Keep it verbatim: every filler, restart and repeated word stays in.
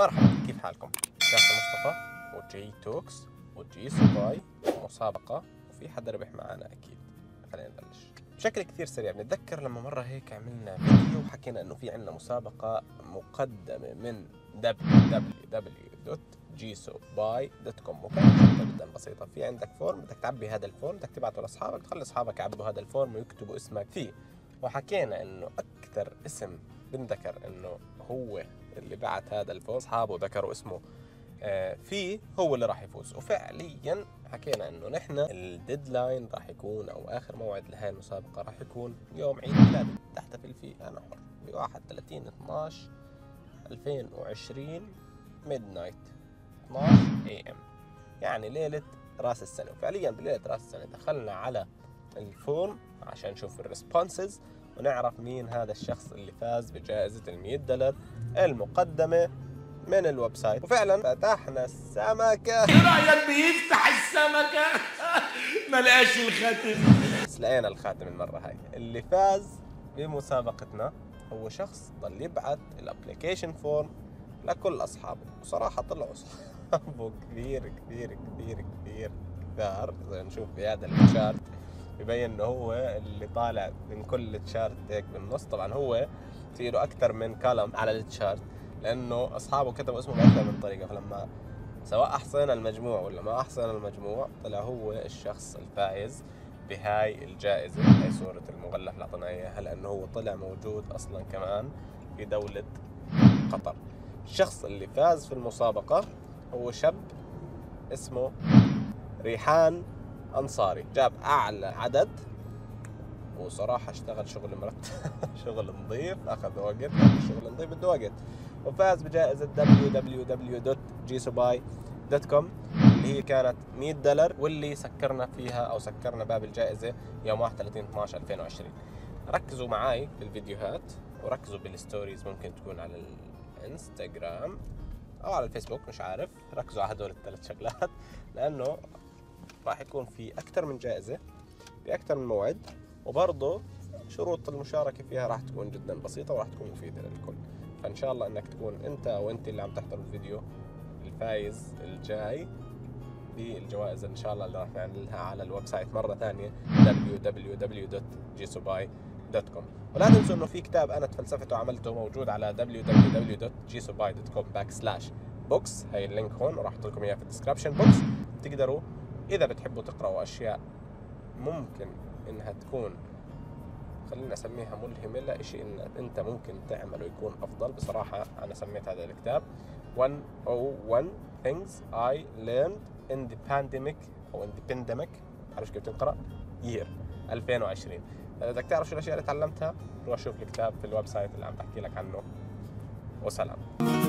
مرحبا، كيف حالكم؟ جاسر مصطفى وجي توكس وجيسو باي مسابقة وفي حدا ربح معانا أكيد. خلينا نبلش بشكل كثير سريع. بنتذكر لما مرة هيك عملنا فيديو وحكينا إنه في عندنا مسابقة مقدمة من دبليو دبليو دبليو دوت جيسو باي دوت كوم، وكانت جدا بسيطة. في عندك فورم، بدك تعبي هذا الفورم، بدك تبعته لأصحابك، تخلي أصحابك يعبوا هذا الفورم ويكتبوا اسمك فيه. وحكينا إنه أكثر اسم بنذكر إنه هو اللي بعت هذا الفوز، اصحابه ذكروا اسمه آه فيه، هو اللي راح يفوز. وفعليا حكينا انه نحن الديدلاين راح يكون او اخر موعد لهي المسابقه راح يكون يوم عيد ميلادي، تحتفل فيه انا حر ب واحد وثلاثين اثناعش ألفين وعشرين ميد نايت اثناعش اي ام، يعني ليله راس السنه. وفعليا بليله راس السنه دخلنا على الفورم عشان نشوف الريسبونسز ونعرف مين هذا الشخص اللي فاز بجائزة المية دولار المقدمة من الويب سايت. وفعلا فتحنا السمكة. شو رأيك بيفتح السمكة؟ ما لقاش الخاتم. بس لقينا الخاتم المرة هاي. اللي فاز بمسابقتنا هو شخص ضل يبعث الابلكيشن فورم لكل أصحابه، وصراحة طلعوا أصحابه كثير كثير كثير كثير كثار. إذا نشوف بهذا الشارت ببين انه هو اللي طالع من كل تشارت هيك بالنص. طبعا هو في له اكثر من كالم على التشارت لانه اصحابه كتبوا اسمه باكثر من طريقه، فلما سواء احصينا المجموع ولا ما احصينا المجموع طلع هو الشخص الفائز بهاي الجائزه. هي صوره المغلف اللي اعطينا اياها لانه هو طلع موجود اصلا كمان في دوله قطر. الشخص اللي فاز في المسابقه هو شاب اسمه ريحان أنصاري، جاب أعلى عدد وصراحة اشتغل شغل مرتب شغل نظيف، أخذ وقت، الشغل نظيف بده وقت، وفاز بجائزة دبليو دبليو دبليو دوت جيسوباي دوت كوم اللي هي كانت مية دولار، واللي سكرنا فيها أو سكرنا باب الجائزة يوم واحد وثلاثين اثناعش ألفين وعشرين. ركزوا معي بالفيديوهات وركزوا بالستوريز، ممكن تكون على الانستغرام أو على الفيسبوك مش عارف. ركزوا على هدول الثلاث شغلات لأنه راح يكون في أكثر من جائزة بأكثر من موعد، وبرضه شروط المشاركة فيها راح تكون جدا بسيطة وراح تكون مفيدة للكل. فإن شاء الله إنك تكون أنت أو أنت اللي عم تحضر الفيديو الفايز الجاي بالجوائز إن شاء الله اللي راح نعملها على الويب سايت مرة ثانية دبليو دبليو دبليو دوت جيسوباي دوت كوم. ولا تنسوا إنه في كتاب أنا تفلسفته وعملته موجود على دبليو دبليو دبليو دوت جيسوباي دوت كوم باك سلاش بوكس. هاي اللينك هون راح أحط لكم إياه في الديسكربشن بوكس، تقدروا إذا بتحبوا تقرأوا أشياء ممكن إنها تكون خلينا أسميها ملهمة، لا شيء إن أنت ممكن تعمله يكون أفضل. بصراحة أنا سميت هذا الكتاب one oh one things I learned in the pandemic أو in the pandemic، بعرفش كيف تنقرأ، year ألفين وعشرين. إذا بدك تعرف شو الأشياء اللي تعلمتها روح شوف الكتاب في الويب سايت اللي عم بحكي لك عنه. وسلام.